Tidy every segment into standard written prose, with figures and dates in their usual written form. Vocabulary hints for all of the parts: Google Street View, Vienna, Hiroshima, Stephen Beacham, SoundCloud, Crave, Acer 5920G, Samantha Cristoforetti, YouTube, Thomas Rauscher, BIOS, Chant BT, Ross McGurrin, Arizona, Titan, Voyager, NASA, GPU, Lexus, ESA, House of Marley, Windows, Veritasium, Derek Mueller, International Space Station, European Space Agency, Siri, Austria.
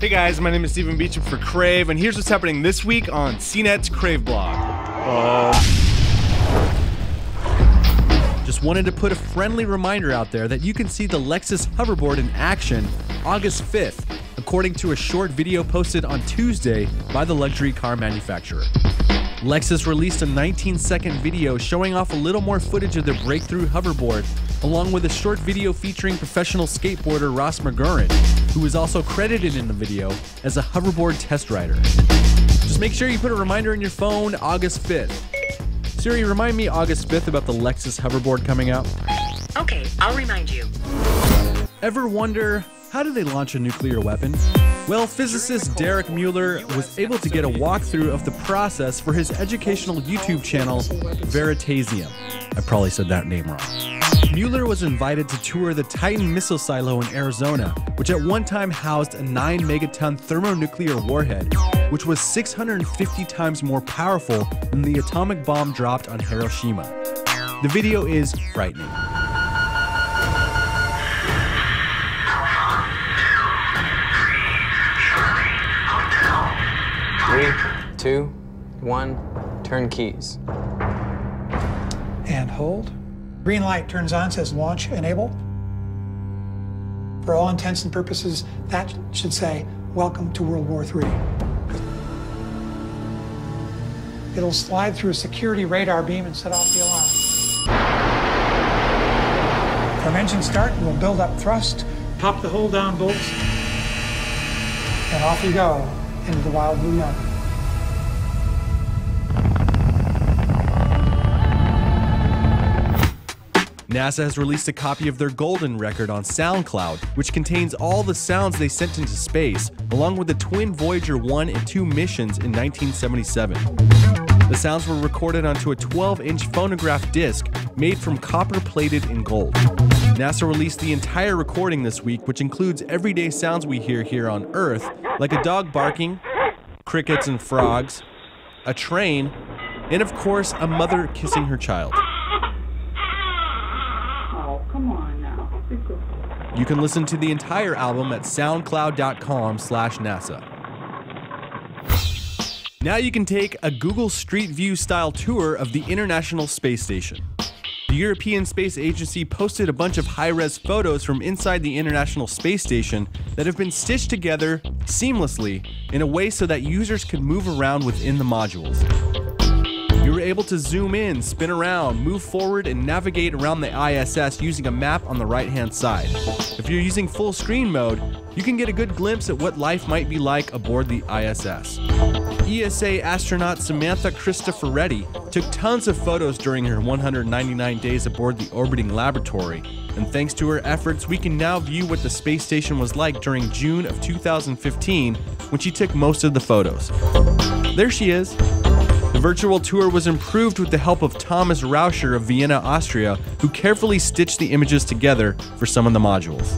Hey guys, my name is Stephen Beacham for Crave, and here's what's happening this week on CNET's Crave blog. Just wanted to put a friendly reminder out there that you can see the Lexus hoverboard in action August 5th, according to a short video posted on Tuesday by the luxury car manufacturer. Lexus released a 19-second video showing off a little more footage of their breakthrough hoverboard, along with a short video featuring professional skateboarder Ross McGurrin, who is also credited in the video as a hoverboard test rider. Just make sure you put a reminder in your phone August 5th. Siri, remind me August 5th about the Lexus hoverboard coming out. Okay, I'll remind you. Ever wonder, how do they launch a nuclear weapon? Well, physicist Derek Mueller was able to get a walkthrough of the process for his educational YouTube channel, Veritasium. I probably said that name wrong. Mueller was invited to tour the Titan missile silo in Arizona, which at one time housed a 9-megaton thermonuclear warhead, which was 650 times more powerful than the atomic bomb dropped on Hiroshima. The video is frightening. Three, two, one, turn keys. And hold. Green light turns on, says launch enable. For all intents and purposes, that should say, welcome to World War III. It'll slide through a security radar beam and set off the alarm. From engine start, we'll build up thrust, pop the hold down bolts, and off you go into the wild blue mountains. NASA has released a copy of their golden record on SoundCloud, which contains all the sounds they sent into space, along with the twin Voyager 1 and 2 missions in 1977. The sounds were recorded onto a 12-inch phonograph disc made from copper-plated in gold. NASA released the entire recording this week, which includes everyday sounds we hear here on Earth, like a dog barking, crickets and frogs, a train, and of course, a mother kissing her child. You can listen to the entire album at soundcloud.com/NASA. Now you can take a Google Street View style tour of the International Space Station. The European Space Agency posted a bunch of high-res photos from inside the International Space Station that have been stitched together seamlessly in a way so that users can move around within the modules. You were able to zoom in, spin around, move forward, and navigate around the ISS using a map on the right-hand side. If you're using full screen mode, you can get a good glimpse at what life might be like aboard the ISS. ESA astronaut Samantha Cristoforetti took tons of photos during her 199 days aboard the orbiting laboratory, and thanks to her efforts, we can now view what the space station was like during June of 2015, when she took most of the photos. There she is. The virtual tour was improved with the help of Thomas Rauscher of Vienna, Austria, who carefully stitched the images together for some of the modules.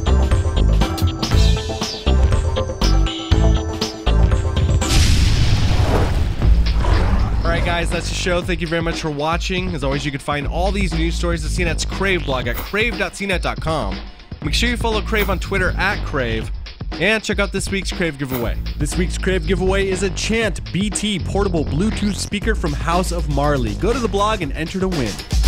Alright guys, that's the show. Thank you very much for watching. As always, you can find all these news stories at CNET's Crave blog at crave.cnet.com. Make sure you follow Crave on Twitter at Crave. And check out this week's Crave giveaway. This week's Crave giveaway is a Chant BT portable Bluetooth speaker from House of Marley. Go to the blog and enter to win.